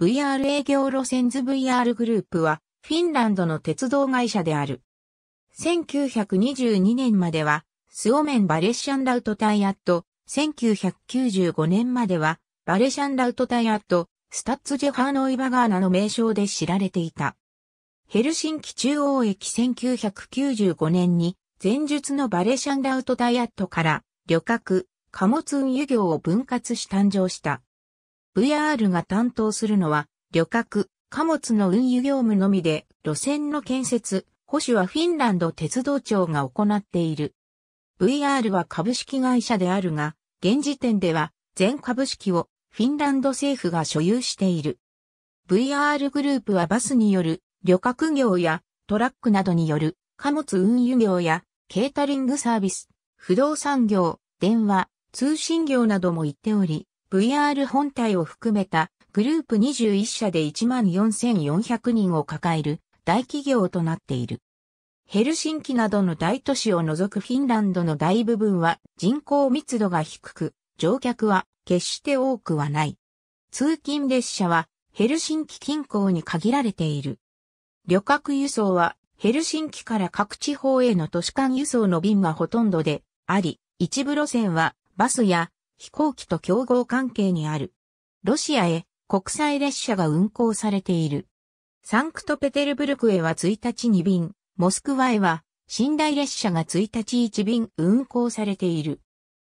VR 営業路線図 VR グループは、フィンランドの鉄道会社である。1922年までは、スオメンバレッシャンラウトタイアット、1995年までは、バレシャンラウトタイアット、スタッツジェハーノイバガーナの名称で知られていた。ヘルシンキ中央駅1995年に、前述のバレシャンラウトタイアットから、旅客、貨物運輸業を分割し誕生した。VR が担当するのは、旅客、貨物の運輸業務のみで、路線の建設、保守はフィンランド鉄道庁が行っている。VR は株式会社であるが、現時点では全株式をフィンランド政府が所有している。VR グループはバスによる旅客業やトラックなどによる貨物運輸業やケータリングサービス、不動産業、電話、通信業なども行っており、VR 本体を含めたグループ21社で 14,400 人を抱える大企業となっている。ヘルシンキなどの大都市を除くフィンランドの大部分は人口密度が低く、乗客は決して多くはない。通勤列車はヘルシンキ近郊に限られている。旅客輸送はヘルシンキから各地方への都市間輸送の便がほとんどであり、一部路線はバスや飛行機と競合関係にある。ロシアへ国際列車が運行されている。サンクトペテルブルクへは1日2便。モスクワへは、寝台列車が1日1便運行されている。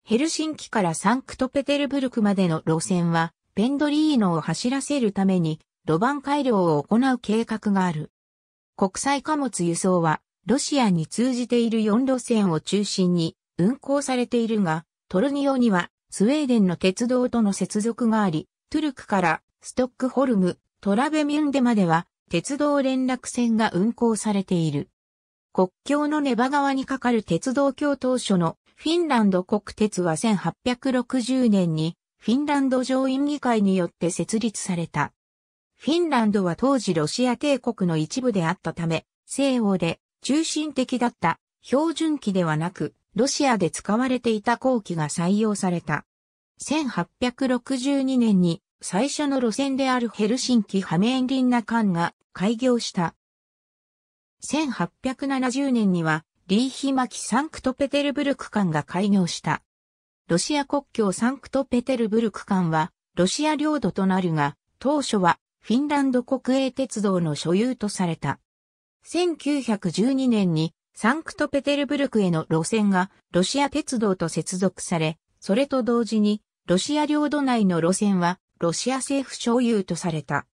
ヘルシンキからサンクトペテルブルクまでの路線は、ペンドリーノを走らせるために、路盤改良を行う計画がある。国際貨物輸送は、ロシアに通じている4路線を中心に運行されているが、トルニオには、スウェーデンの鉄道との接続があり、トゥルクからストックホルム、トラベミュンデまでは、鉄道連絡線が運行されている。国境のネバ川に架かる鉄道橋当初のフィンランド国鉄は1860年にフィンランド上院議会によって設立された。フィンランドは当時ロシア帝国の一部であったため、西欧で中心的だった標準機ではなく、ロシアで使われていた工機が採用された。1862年に最初の路線であるヘルシンキ・ハメーンリンナ間が開業した。1870年には、リーヒマキ・サンクトペテルブルク間が開業した。ロシア国境サンクトペテルブルク間は、ロシア領土となるが、当初は、フィンランド国営鉄道の所有とされた。1912年に、サンクトペテルブルクへの路線が、ロシア鉄道と接続され、それと同時に、ロシア領土内の路線は、ロシア政府所有とされた。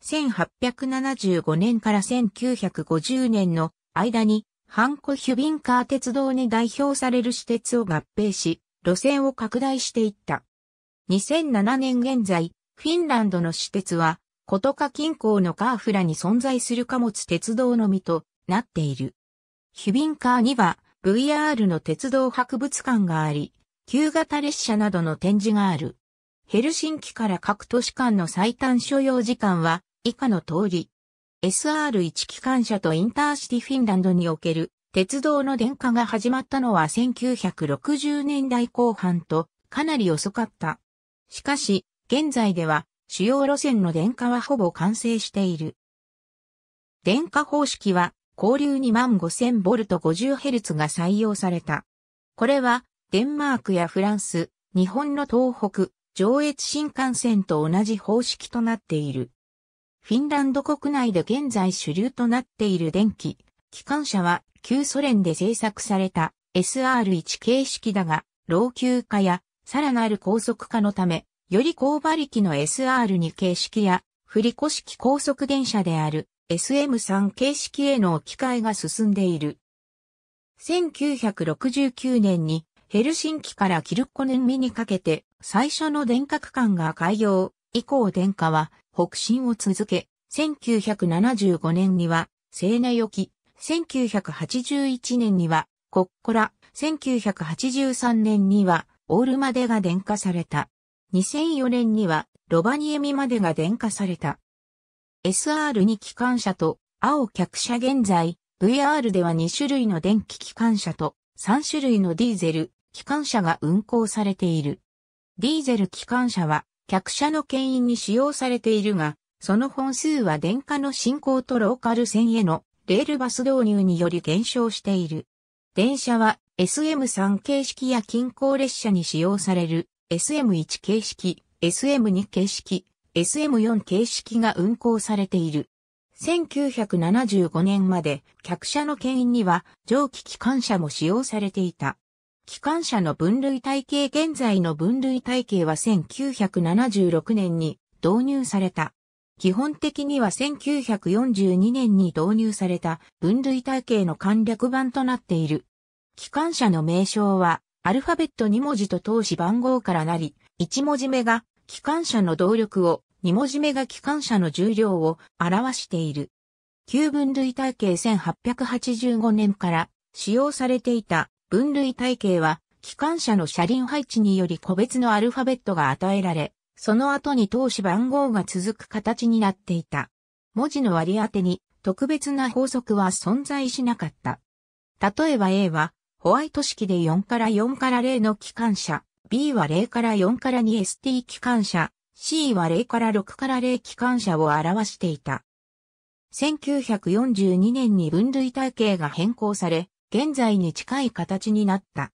1875年から1950年の間にハンコヒュビンカー鉄道に代表される私鉄を合併し、路線を拡大していった。2007年現在、フィンランドの私鉄は、コトカ近郊のカーフラに存在する貨物鉄道のみとなっている。ヒュビンカーには VR の鉄道博物館があり、旧型列車などの展示がある。ヘルシンキから各都市間の最短所要時間は、以下の通り、SR1 機関車とインターシティフィンランドにおける鉄道の電化が始まったのは1960年代後半とかなり遅かった。しかし、現在では主要路線の電化はほぼ完成している。電化方式は交流 25,000V50Hz が採用された。これはデンマークやフランス、日本の東北、上越新幹線と同じ方式となっている。フィンランド国内で現在主流となっている電気、機関車は旧ソ連で製作された SR1 形式だが、老朽化やさらなる高速化のため、より高馬力の SR2 形式や、振り子式高速電車である SM3 形式への置き換えが進んでいる。1969年にヘルシンキからキルコヌンミにかけて最初の電化区間が開業、以降電化は、北進を続け、1975年には、セーナ沖、1981年には、コッコラ、1983年には、オールまでが電化された。2004年には、ロバニエミまでが電化された。SR2 機関車と、青客車現在、VR では2種類の電気機関車と、3種類のディーゼル、機関車が運行されている。ディーゼル機関車は、客車の牽引に使用されているが、その本数は電化の振興とローカル線へのレールバス導入により減少している。電車は SM3 形式や近郊列車に使用される SM1 形式、SM2 形式、SM4 形式が運行されている。1975年まで客車の牽引には蒸気機関車も使用されていた。機関車の分類体系現在の分類体系は1976年に導入された。基本的には1942年に導入された分類体系の簡略版となっている。機関車の名称はアルファベット2文字と通し番号からなり、1文字目が機関車の動力を、2文字目が機関車の重量を表している。旧分類体系1885年から使用されていた分類体系は機関車の車輪配置により個別のアルファベットが与えられ、その後に通し番号が続く形になっていた。文字の割り当てに特別な法則は存在しなかった。例えば A はホワイト式で4から0の機関車、B は0から4から2 ST 機関車、C は0から6から0機関車を表していた。1942年に分類体系が変更され、現在に近い形になった。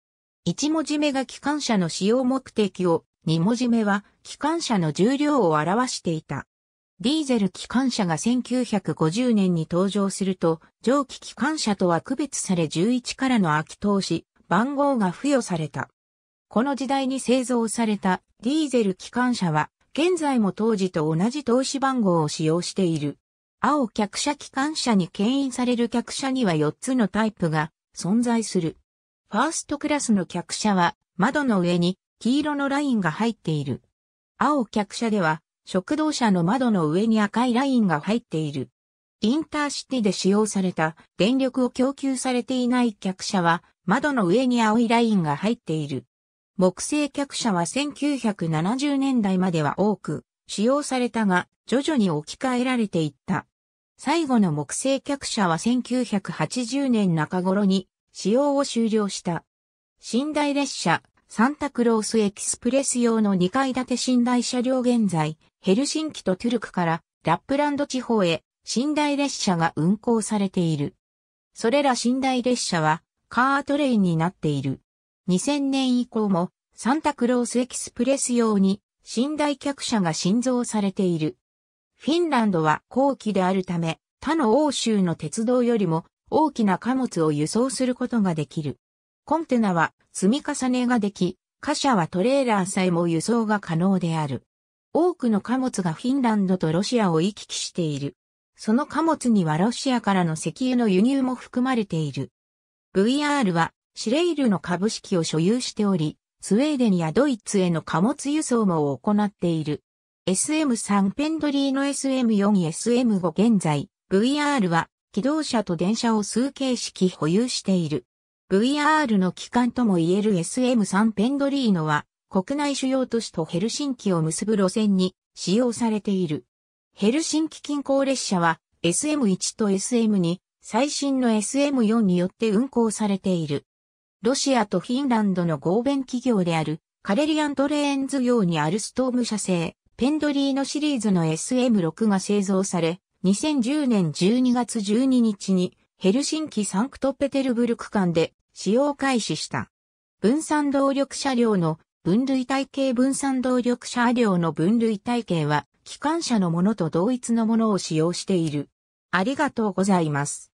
1文字目が機関車の使用目的を、2文字目は機関車の重量を表していた。ディーゼル機関車が1950年に登場すると、蒸気機関車とは区別され11からの秋通し、番号が付与された。この時代に製造されたディーゼル機関車は、現在も当時と同じ通し番号を使用している。青客車機関車に牽引される客車には4つのタイプが存在する。ファーストクラスの客車は窓の上に黄色のラインが入っている。青客車では食堂車の窓の上に赤いラインが入っている。インターシティで使用された電力を供給されていない客車は窓の上に青いラインが入っている。木製客車は1970年代までは多く使用されたが、徐々に置き換えられていった。最後の木製客車は1980年中頃に使用を終了した。寝台列車、サンタクロースエキスプレス用の2階建て寝台車両現在、ヘルシンキとトゥルクからラップランド地方へ寝台列車が運行されている。それら寝台列車はカートレインになっている。2000年以降もサンタクロースエキスプレス用に寝台客車が新造されている。フィンランドは後期であるため他の欧州の鉄道よりも大きな貨物を輸送することができる。コンテナは積み重ねができ、貨車はトレーラーさえも輸送が可能である。多くの貨物がフィンランドとロシアを行き来している。その貨物にはロシアからの石油の輸入も含まれている。VR はシレイルの株式を所有しており、スウェーデンやドイツへの貨物輸送も行っている。SM3 ペンドリーの SM4、SM5 現在、VR は気動車と電車を数形式保有している。VR の基幹とも言える SM3 ペンドリーノは国内主要都市とヘルシンキを結ぶ路線に使用されている。ヘルシンキ近郊列車は SM1 と SM2、最新の SM4 によって運行されている。ロシアとフィンランドの合弁企業であるカレリアントレーンズ業にアルストーム社製ペンドリーノシリーズの SM6 が製造され、2010年12月12日にヘルシンキ・サンクトペテルブルク間で使用開始した。分散動力車両の分類体系分散動力車両の分類体系は機関車のものと同一のものを使用している。ありがとうございます。